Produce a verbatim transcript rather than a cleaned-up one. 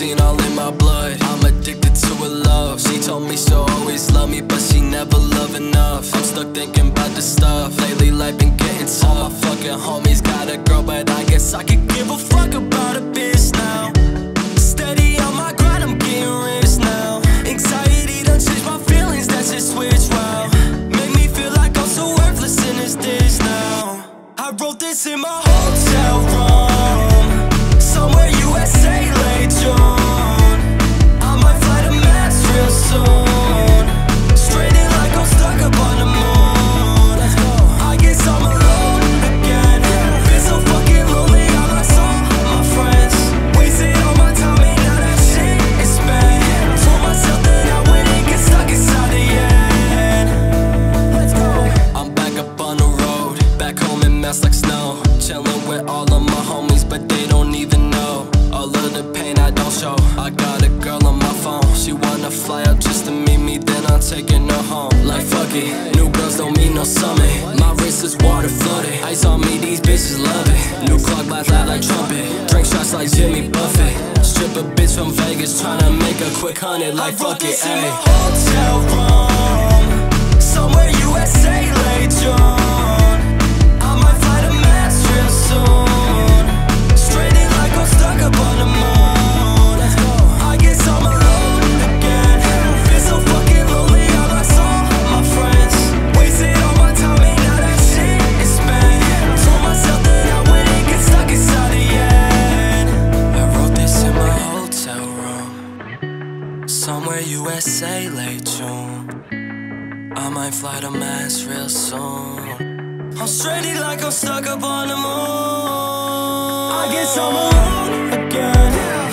Vaccine all in my blood, I'm addicted to her love. She told me she'll always love me, but she never love enough. I'm stuck thinking about the stuff, lately life been getting tough. Fucking homies got a girl, but I guess I could give a fuck about a bitch now. Steady on my grind, I'm getting rich now. Anxiety done changed my feelings, that's just switch round. Make me feel like I'm so worthless in this ditch now. I wrote this in my hotel room, somewhere U S A late June. I might fly to Mars real soon, stranded like I'm stuck up on the moon. I guess I'm alone again, feel so fucking lonely. I lost all my friends, wasted all my time and now that shit is spent. Told myself that I wouldn't get stuck inside the end. Let's go. I'm back up on the road, back home in Mass like snow, chilling with all of my homies, but they don't even know all of the pain I don't show. I got a girl on my phone, she wanna fly out just to meet me, then I'm taking her home. Like fuck it, new girls don't mean no summit. My wrist is water flooded, ice on me, these bitches love it. New clock lights loud like trumpet, drink shots like Jimmy Buffett. Strip a bitch from Vegas, tryna make a quick hundred. Like fuck it, ayy. Hotel room, somewhere U S A late June. I might fly to Mars real soon. I'm stuck up on the moon. I guess I'm alone again, feel so fucking lonely. I lost all my friends, wasted all my time and now that shit is spent. Told myself that I wouldn't get stuck inside the end. I wrote this in my hotel room, somewhere U S A late June. I might fly to Mars real soon. I'm stranded like I'm stuck up on the moon. I guess I'm alone again.